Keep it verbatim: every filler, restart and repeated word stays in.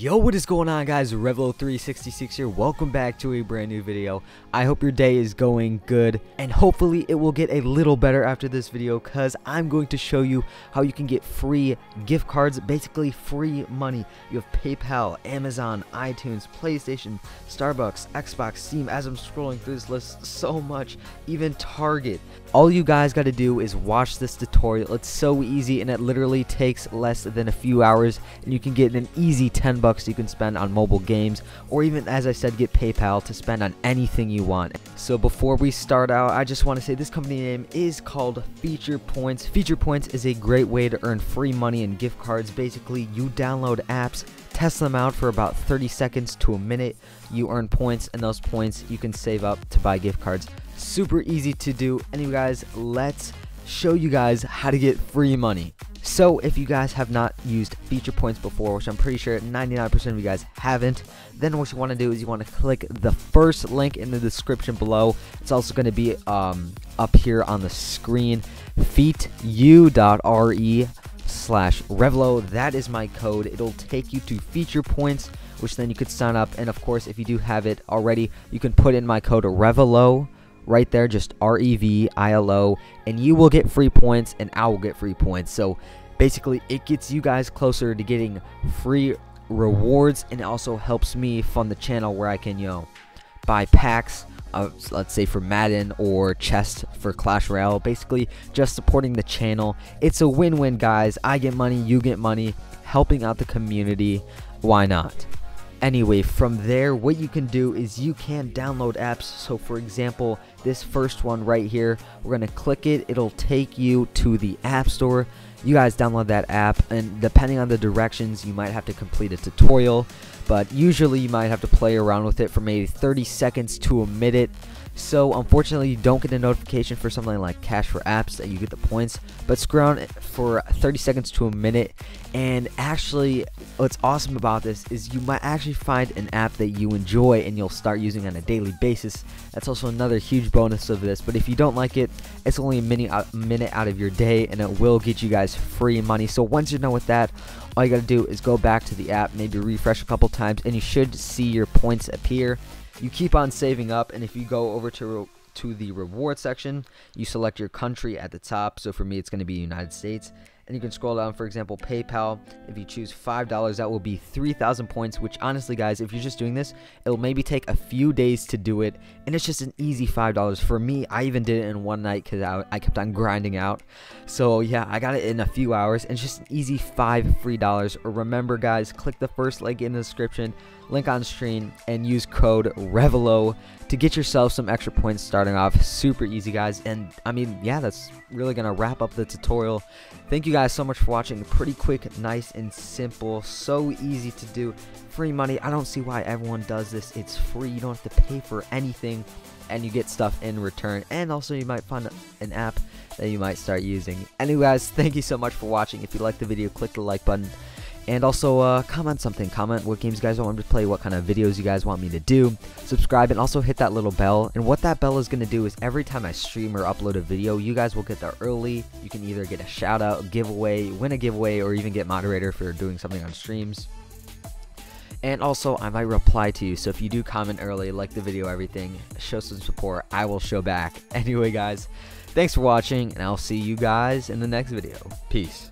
Yo, what is going on, guys? Revlo three sixty-six here. Welcome back to a brand new video. I hope your day is going good, and hopefully it will get a little better after this video, because I'm going to show you how you can get free gift cards, basically free money. You have PayPal, Amazon, iTunes, PlayStation, Starbucks, Xbox, Steam. As I'm scrolling through this list, so much, even Target. All you guys got to do is watch this tutorial. It's so easy, and it literally takes less than a few hours, and you can get an easy ten bucks you can spend on mobile games, or even, as I said, get PayPal to spend on anything you want. So before we start out, I just want to say this company name is called Feature Points. Feature Points is a great way to earn free money and gift cards. Basically, you download apps, test them out for about thirty seconds to a minute, you earn points, and those points you can save up to buy gift cards. Super easy to do. Anyway, guys, let's show you guys how to get free money. So if you guys have not used Feature Points before, which I'm pretty sure ninety-nine percent of you guys haven't, then what you want to do is you want to click the first link in the description below. It's also going to be um, up here on the screen, featu dot r e slash revilo. That is my code. It'll take you to Feature Points, which then you could sign up. And of course, if you do have it already, you can put in my code Revilo right there, just R E V I L O, and you will get free points, and I will get free points. So basically, it gets you guys closer to getting free rewards, and it also helps me fund the channel, where I can, you know, buy packs of, let's say, for Madden, or chests for Clash Royale. Basically, just supporting the channel. It's a win-win, guys. I get money, you get money, helping out the community. Why not? Anyway, from there, what you can do is you can download apps. So for example, this first one right here, we're going to click it. It'll take you to the App Store. You guys download that app, and depending on the directions, you might have to complete a tutorial, but usually you might have to play around with it for maybe thirty seconds to a minute. So unfortunately, you don't get a notification for something like Cash for Apps that you get the points, but scroll on for thirty seconds to a minute. And actually, what's awesome about this is you might actually find an app that you enjoy, and you'll start using on a daily basis. That's also another huge bonus of this. But if you don't like it, it's only a mini a minute out of your day, and it will get you guys free money. So once you're done with that, all you gotta do is go back to the app, maybe refresh a couple times, and you should see your points appear. You keep on saving up, and if you go over to to the reward section, you select your country at the top. So for me, it's going to be United States, and you can scroll down. For example, PayPal, if you choose five dollars, that will be three thousand points, which honestly, guys, if you're just doing this, it'll maybe take a few days to do it, and it's just an easy five dollars. For me, I even did it in one night, because I, I kept on grinding out. So yeah, I got it in a few hours, and it's just an easy five free dollars. Remember, guys, click the first link in the description, link on screen, and use code Revilo to get yourself some extra points starting off. Super easy, guys. And I mean, yeah, that's really gonna wrap up the tutorial. Thank you guys so much for watching. Pretty quick, nice and simple, so easy to do. Free money. I don't see why everyone does this. It's free, you don't have to pay for anything, and you get stuff in return. And also, you might find an app that you might start using. Anyway, guys, thank you so much for watching. If you like the video, click the like button. And also, uh, comment something. Comment what games you guys want me to play, what kind of videos you guys want me to do. Subscribe, and also hit that little bell. And what that bell is going to do is every time I stream or upload a video, you guys will get there early. You can either get a shout out, giveaway, win a giveaway, or even get moderator for doing something on streams. And also, I might reply to you. So if you do comment early, like the video, everything, show some support, I will show back. Anyway, guys, thanks for watching, and I'll see you guys in the next video. Peace.